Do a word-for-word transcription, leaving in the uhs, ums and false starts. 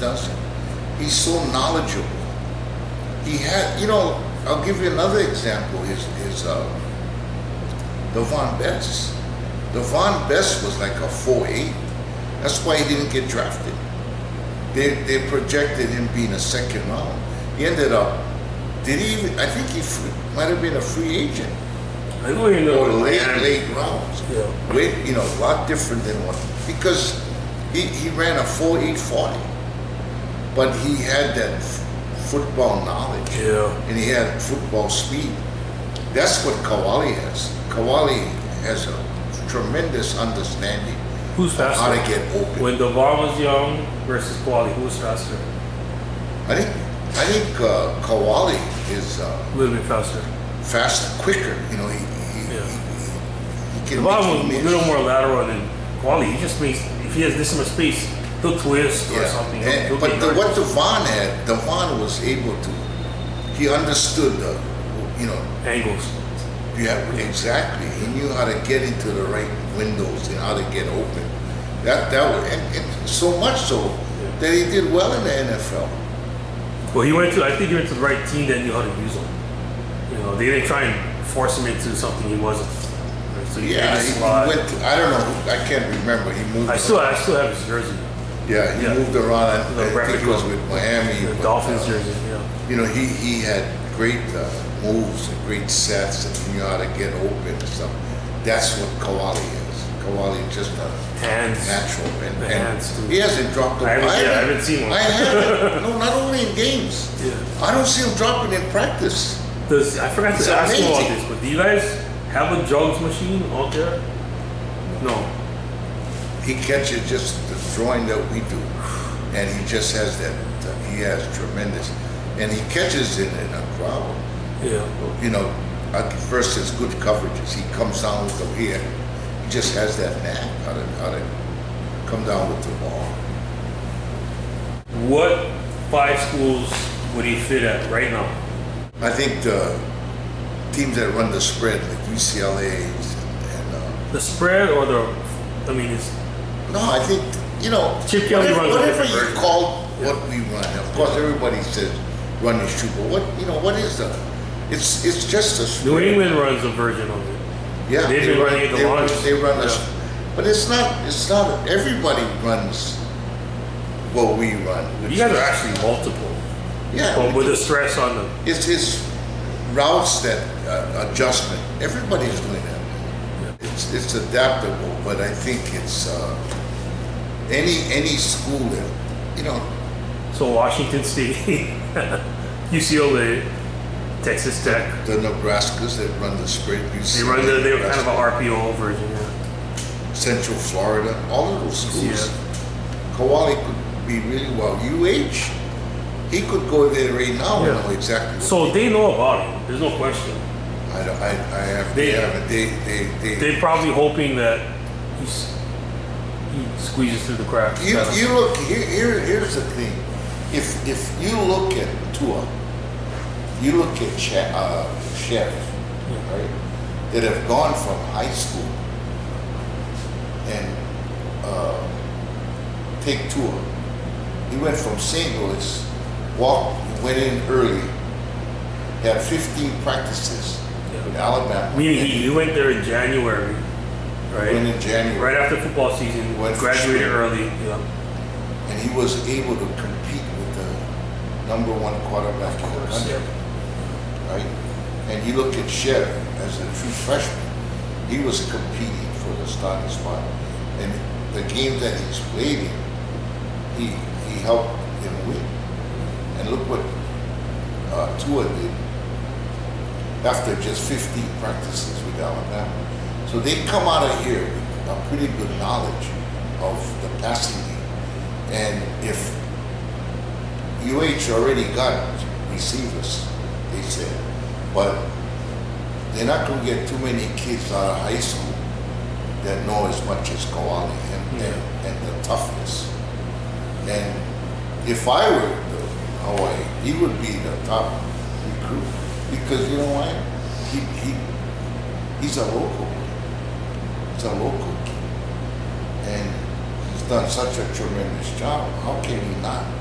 doesn't. He's so knowledgeable. He had, you know, I'll give you another example. His, his uh, Davone Bess. Davone Bess was like a four eight. That's why he didn't get drafted. They, they projected him being a second round. He ended up, did he even, I think he free, might have been a free agent. I know you know. Or late, late rounds. Yeah. Wait, you know, a lot different than what, because he, he ran a four eight forty, but he had that football knowledge. Yeah. And he had football speed. That's what Koali has. Koali has a tremendous understanding. Who's faster? How to get open. When Davone was young versus Koali, who was faster? I think I think uh, Koali is uh, a little bit faster, faster, quicker. You know, he he, yeah. he, he can. Davone was a little more lateral than Koali. He just makes, if he has this much space, he'll twist yeah. or something. He'll, and, he'll but the, what Davone had, Davone was able to. He understood the, you know, angles. Yeah, exactly. He knew how to get into the right windows and how to get open. That that was, and, and so much so that he did well in the N F L. Well, he went to, I think he went to the right team that knew how to use him. You know, they didn't try and force him into something he wasn't. So he yeah, he, he went. To, I don't know. I can't remember. He moved. I still, around. I still have his jersey. Yeah, he yeah. moved around. I, the I think he was with Miami. The but, Dolphins uh, jersey. Yeah. You know, he he had great. Uh, moves and great sets, and you know how to get open and stuff. That's what Koali is. Koali is just a hands. natural. And, and he hasn't dropped the ball. I haven't, I haven't, yeah, I haven't seen one. I haven't. No, not only in games. Yeah. I don't see him dropping in practice. Does, I forgot it's to ask amazing. you all this, but do you guys have a jugs machine out there? No. He catches just the drawing that we do, and he just has that, he has tremendous, and he catches it in a crowd. Yeah. You know, at first it's good coverages. He comes down with the here. He just has that knack how to, how to come down with the ball. What five schools would he fit at right now? I think the teams that run the spread, like U C L A and... Uh, the spread or the... I mean, it's... No, I think, you know... Chip Kelly runs whatever you call yeah. what we run. Of course, everybody says run and shoot, but what, you know, what is the... It's it's just a spread. New England runs a version of it. Yeah, they've been running it the longest. They run us, yeah. but it's not it's not a, everybody runs what we run. You guys are actually multiple. Yeah, but with the stress on them. It's it's routes that uh, adjustment. Everybody's doing that. Yeah. It's it's adaptable, but I think it's uh, any any school that, you know. So Washington State, U C L A. Texas Tech. The, the Nebraskas that run the spread. They run the, they were kind of an R P O version. Yeah. Central Florida, all of those schools. Yeah. Koali could be really well. U H, he could go there right now yeah. and know exactly what So they know about him. There's no question. I, I, I have they, yeah, they, they, they, They're probably hoping that he's, he squeezes through the cracks. You, you look, here, here, here's the thing. If, if you look at Tua, you look at Chef, uh, Chef, right? That have gone from high school and uh, take tour. He went from Saint Louis, walked, went in early, had fifteen practices yeah. with Alabama. Meaning he, you went there in January, right? Went in January, right after football season. Went graduated early, yeah. and he was able to compete with the number one quarterback in the country. Right? And you look at Shev as a true freshman, he was competing for the starting spot. And the game that he's played in, he, he helped him win. And look what uh, Tua did after just fifteen practices with Alabama. So they come out of here with a pretty good knowledge of the passing game. And if U H already got receivers, they said, but they're not going to get too many kids out of high school that know as much as Koali and, yeah. and, and the toughness. And if I were the Hawaii, he would be the top recruit because you know what? He, he, he's a local. He's a local kid. And he's done such a tremendous job. How can he not?